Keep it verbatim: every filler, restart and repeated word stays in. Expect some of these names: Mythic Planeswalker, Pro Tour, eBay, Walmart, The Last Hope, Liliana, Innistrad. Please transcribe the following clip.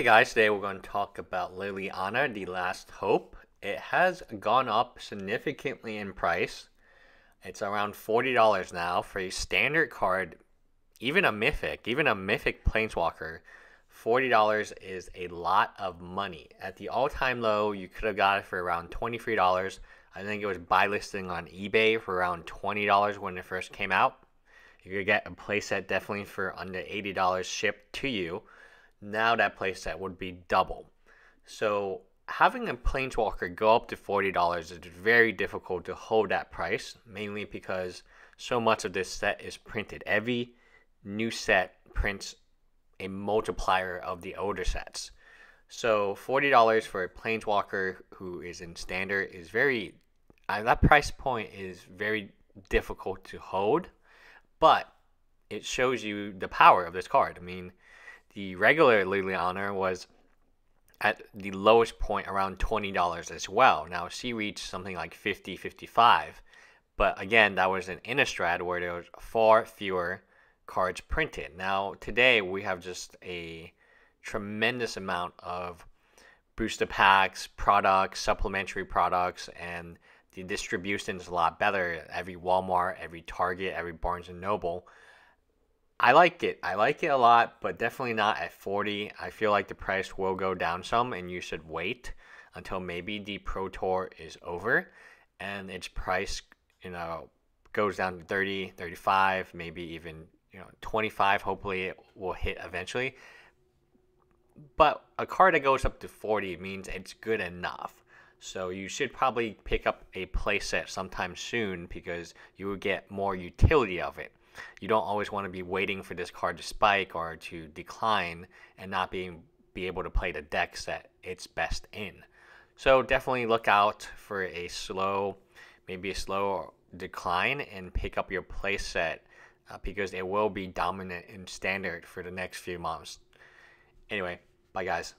Hey guys, today we're going to talk about Liliana, The Last Hope. It has gone up significantly in price. It's around forty dollars now for a standard card, even a Mythic, even a Mythic Planeswalker. forty dollars is a lot of money. At the all-time low, you could have got it for around twenty-three dollars. I think it was buy listing on eBay for around twenty dollars when it first came out. You could get a playset definitely for under eighty dollars shipped to you. Now that playset would be double. So having a Planeswalker go up to forty dollars is very difficult to hold that price, mainly because so much of this set is printed. Every new set prints a multiplier of the older sets. So forty dollars for a Planeswalker who is in standard is very, uh, that price point is very difficult to hold, but it shows you the power of this card. I mean, the regular Liliana was at the lowest point around twenty dollars as well. Now she reached something like fifty, fifty-five, but again, that was an Innistrad where there was far fewer cards printed. Now today we have just a tremendous amount of booster packs, products, supplementary products, and the distribution is a lot better. Every Walmart, every Target, every Barnes and Noble. I like it. I like it a lot, but definitely not at forty. I feel like the price will go down some, and you should wait until maybe the Pro Tour is over and its price, you know, goes down to thirty, thirty-five, maybe even, you know, twenty-five. Hopefully it will hit eventually. But a card that goes up to forty means it's good enough. So you should probably pick up a playset sometime soon because you will get more utility of it. You don't always want to be waiting for this card to spike or to decline and not being be able to play the decks that it's best in. So definitely look out for a slow, maybe a slow decline and pick up your play set uh, because it will be dominant in standard for the next few months. Anyway, bye guys.